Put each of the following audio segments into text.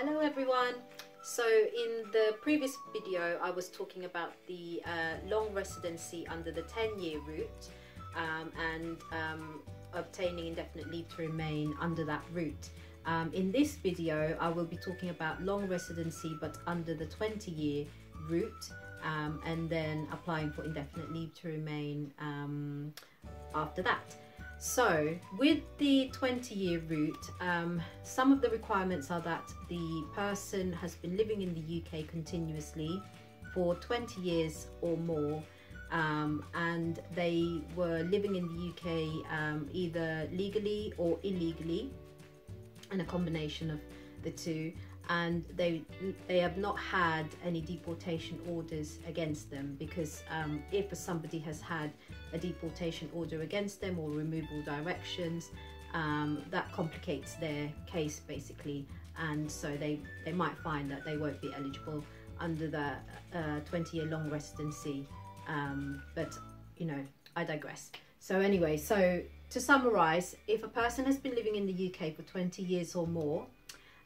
Hello everyone. So in the previous video I was talking about the long residency under the 10-year route and obtaining indefinite leave to remain under that route. In this video I will be talking about long residency but under the 20-year route and then applying for indefinite leave to remain after that. So with the 20-year route, some of the requirements are that the person has been living in the UK continuously for 20 years or more, and they were living in the UK either legally or illegally, and a combination of the two, and they have not had any deportation orders against them, because if somebody has had a deportation order against them or removal directions, that complicates their case basically, and so they might find that they won't be eligible under the 20-year long residency, but you know, I digress. So anyway, so to summarise, if a person has been living in the UK for 20 years or more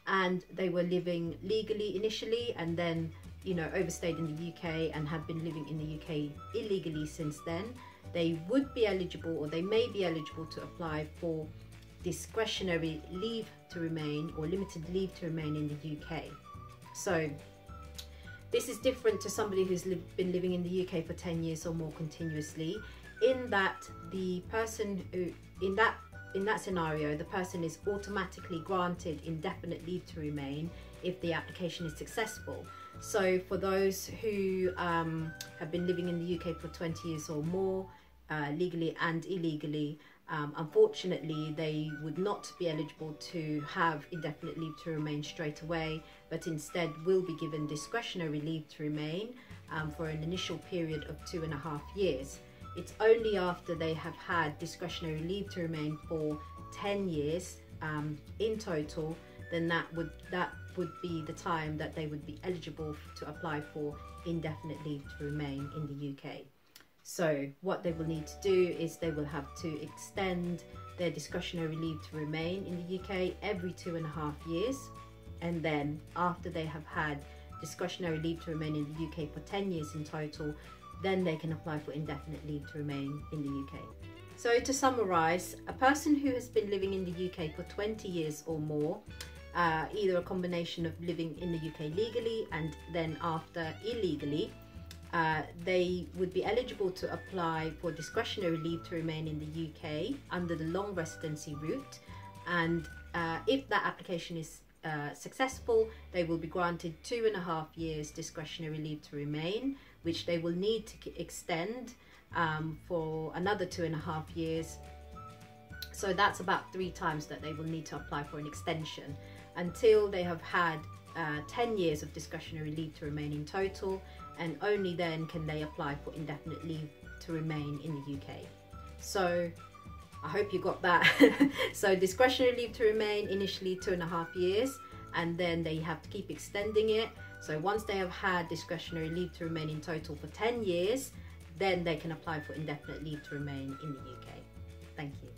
and they were living legally initially and then, you know, overstayed in the UK and have been living in the UK illegally since then, they would be eligible, or they may be eligible, to apply for discretionary leave to remain or limited leave to remain in the UK. So this is different to somebody who's been living in the UK for 10 years or more continuously, in that the person who, in that scenario, the person is automatically granted indefinite leave to remain if the application is successful. So for those who have been living in the UK for 20 years or more, legally and illegally, unfortunately they would not be eligible to have indefinite leave to remain straight away, but instead will be given discretionary leave to remain for an initial period of 2.5 years. It's only after they have had discretionary leave to remain for 10 years in total, then that would be the time that they would be eligible to apply for indefinite leave to remain in the UK. So what they will need to do is they will have to extend their discretionary leave to remain in the UK every 2.5 years, and then after they have had discretionary leave to remain in the UK for 10 years in total, then they can apply for indefinite leave to remain in the UK. So to summarise, a person who has been living in the UK for 20 years or more, either a combination of living in the UK legally and then after illegally, they would be eligible to apply for discretionary leave to remain in the UK under the long residency route, and if that application is successful, they will be granted 2.5 years discretionary leave to remain, which they will need to extend for another 2.5 years. So that's about 3 times that they will need to apply for an extension, until they have had 10 years of discretionary leave to remain in total, and only then can they apply for indefinite leave to remain in the UK. So I hope you got that. So discretionary leave to remain, initially 2.5 years, and then they have to keep extending it. So once they have had discretionary leave to remain in total for 10 years, then they can apply for indefinite leave to remain in the UK. Thank you.